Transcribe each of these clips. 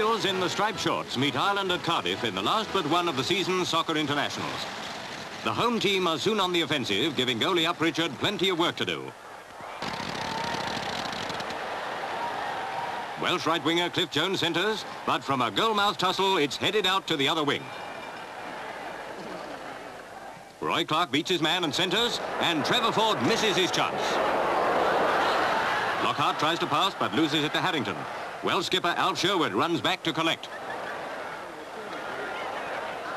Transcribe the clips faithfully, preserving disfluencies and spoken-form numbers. Wales in the striped shorts meet Ireland at Cardiff in the last but one of the season's soccer internationals. The home team are soon on the offensive, giving goalie Uprichard plenty of work to do. Welsh right winger Cliff Jones centres, but from a goalmouth tussle it's headed out to the other wing. Roy Clarke beats his man and centres, and Trevor Ford misses his chance. Lockhart tries to pass but loses it to Harrington. Welsh skipper Alf Sherwood runs back to collect.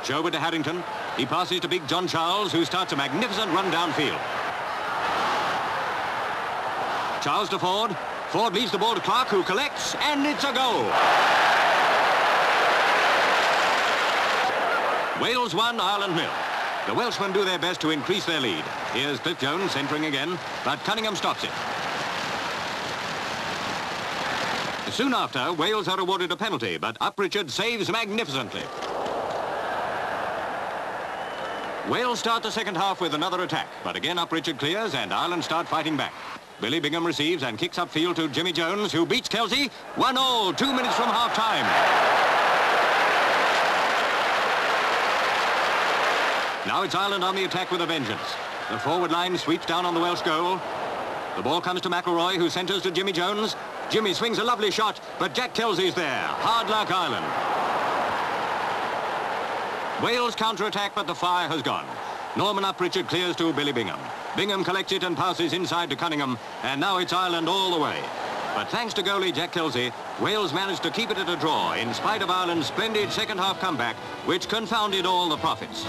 Sherwood to Harrington. He passes to big John Charles, who starts a magnificent run downfield. Charles to Ford. Ford leaves the ball to Clarke, who collects, and it's a goal. Wales one, Ireland nil. The Welshman do their best to increase their lead. Here's Cliff Jones centering again, but Cunningham stops it. Soon after, Wales are awarded a penalty, but Uprichard saves magnificently. Wales start the second half with another attack, but again Uprichard clears and Ireland start fighting back. Billy Bingham receives and kicks upfield to Jimmy Jones, who beats Kelsey. one all, two minutes from half-time. Now it's Ireland on the attack with a vengeance. The forward line sweeps down on the Welsh goal. The ball comes to McIlroy, who centres to Jimmy Jones. Jimmy swings a lovely shot, but Jack Kelsey's there. Hard luck, Ireland. Wales counter-attack, but the fire has gone. Norman Uprichard clears to Billy Bingham. Bingham collects it and passes inside to Cunningham, and now it's Ireland all the way. But thanks to goalie Jack Kelsey, Wales managed to keep it at a draw in spite of Ireland's splendid second-half comeback, which confounded all the profits.